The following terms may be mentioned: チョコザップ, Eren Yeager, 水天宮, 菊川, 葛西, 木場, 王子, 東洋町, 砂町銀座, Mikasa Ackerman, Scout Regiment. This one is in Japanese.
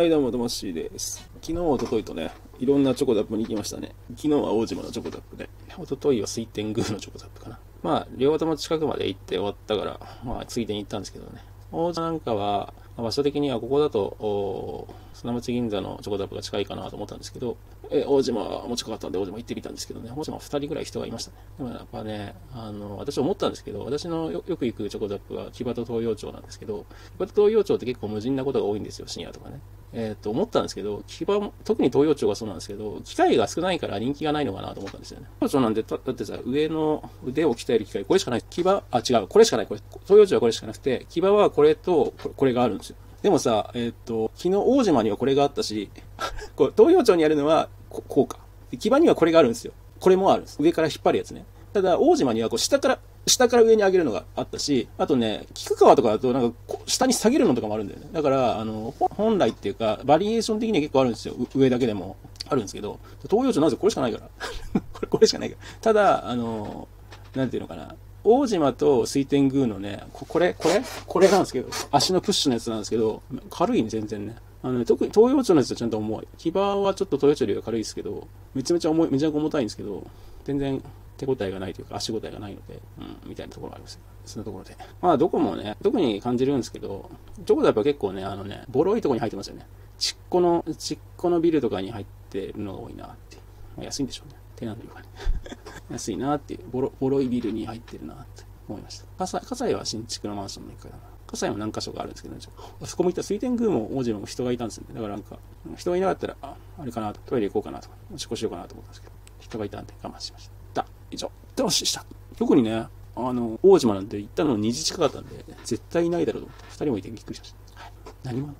はいどうも、ともっしーです。昨日、おとといとね、いろんなチョコザップに行きましたね。昨日は大島のチョコザップで、おとといは水天宮のチョコザップかな。まあ、両方とも近くまで行って終わったから、まあ、ついでに行ったんですけどね。大島なんかは、場所的にはここだと、砂町銀座のチョコザップが近いかなと思ったんですけど、大島も近かったんで、大島行ってみたんですけどね、大島2人ぐらい人がいましたね。でもやっぱね、私思ったんですけど、私のよく行くチョコザップは木場と東洋町なんですけど、木場と東洋町って結構無人なことが多いんですよ、深夜とかね。思ったんですけど、木場、特に東洋町がそうなんですけど、機械が少ないから人気がないのかなと思ったんですよね。東洋町なんて、だってさ、上の腕を鍛える機械、これしかない。木場、あ、違う、これしかない、これ。東洋町はこれしかなくて、木場はこれと、これがあるんですよ。でもさ、昨日大島にはこれがあったし、東洋町にあるのはこうか。木場にはこれがあるんですよ。これもあるんです。上から引っ張るやつね。ただ、大島にはこう下から上に上げるのがあったし、あとね、菊川とかだとなんか下に下げるのとかもあるんだよね。だから、本来っていうか、バリエーション的には結構あるんですよ。上だけでもあるんですけど、東洋町なぜこれしかないから。これしかないから。ただ、なんていうのかな。大島と水天宮のね、これなんですけど、足のプッシュのやつなんですけど、軽いね、全然ね。特に東洋町のやつはちゃんと重い。木場はちょっと東洋町よりは軽いですけど、めちゃくちゃ重たいんですけど、全然手応えがないというか、足応えがないので、みたいなところがありますよ。そのところで。まあ、どこもね、特に感じるんですけど、どこだやっぱ結構ね、ボロいとこに入ってますよね。ちっこのビルとかに入ってるのが多いなって。まあ、安いんでしょうね。手なんていうかね。安いなっていう、ボロいビルに入ってるなって思いました。葛西は新築のマンションの1階だな。葛西も何箇所かあるんですけどね、あそこも行ったら水天宮も王子も人がいたんですよね。だからなんか、人がいなかったら、あれかなと、トイレ行こうかなとか、おしっこしようかなと思ったんですけど、人がいたんで我慢しました。以上、ともっしーでした。特にね、王子なんて行ったの2時近かったんで、絶対いないだろうと思って、2人もいてびっくりしました。はい、何も